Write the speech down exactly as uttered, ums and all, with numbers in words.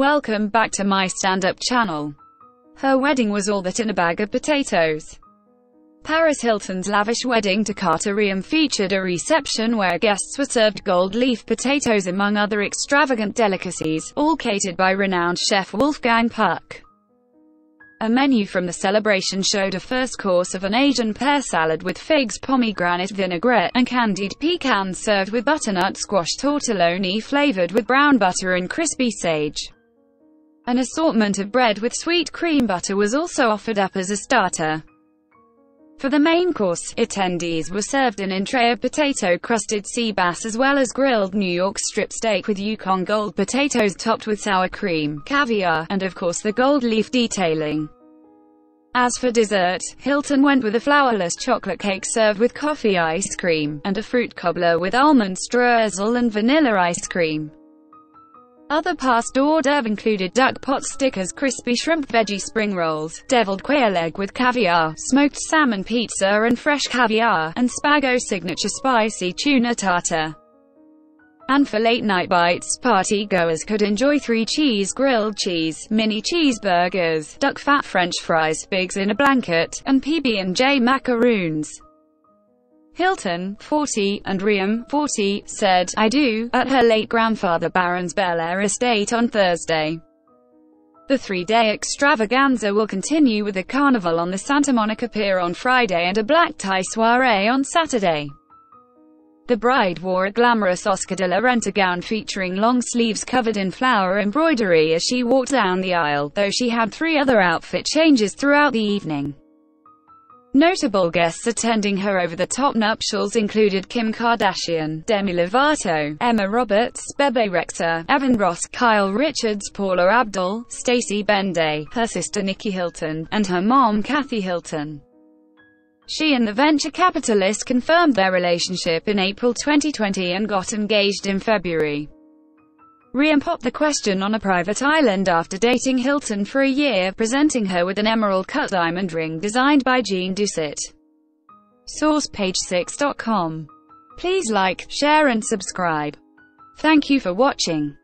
Welcome back to my stand-up channel. Her wedding was all that in a bag of potatoes. Paris Hilton's lavish wedding to Carter Reum featured a reception where guests were served gold leaf potatoes among other extravagant delicacies, all catered by renowned chef Wolfgang Puck. A menu from the celebration showed a first course of an Asian pear salad with figs, pomegranate vinaigrette, and candied pecans served with butternut squash tortelloni flavored with brown butter and crispy sage. An assortment of bread with sweet cream butter was also offered up as a starter. For the main course, attendees were served an entree of potato-crusted sea bass as well as grilled New York strip steak with Yukon gold potatoes topped with sour cream, caviar, and of course the gold leaf detailing. As for dessert, Hilton went with a flourless chocolate cake served with coffee ice cream, and a fruit cobbler with almond streusel and vanilla ice cream. Other past hors d'oeuvre included duck pot stickers, crispy shrimp veggie spring rolls, deviled quail egg with caviar, smoked salmon pizza and fresh caviar, and Spago signature spicy tuna tartar. And for late night bites, party-goers could enjoy three cheese grilled cheese, mini cheeseburgers, duck fat french fries, figs in a blanket, and P B and J macaroons. Hilton, forty, and Reum, forty, said, "I do," at her late grandfather Baron's Bel Air estate on Thursday. The three-day extravaganza will continue with a carnival on the Santa Monica Pier on Friday and a black tie soiree on Saturday. The bride wore a glamorous Oscar de la Renta gown featuring long sleeves covered in flower embroidery as she walked down the aisle, though she had three other outfit changes throughout the evening. Notable guests attending her over-the-top nuptials included Kim Kardashian, Demi Lovato, Emma Roberts, Bebe Rexha, Evan Ross, Kyle Richards, Paula Abdul, Stacy Benday, her sister Nikki Hilton, and her mom Kathy Hilton. She and the venture capitalist confirmed their relationship in April twenty twenty and got engaged in February. Reum popped the question on a private island after dating Hilton for a year, presenting her with an emerald-cut diamond ring designed by Jean Dusset. Source page six dot com. Please like, share and subscribe. Thank you for watching.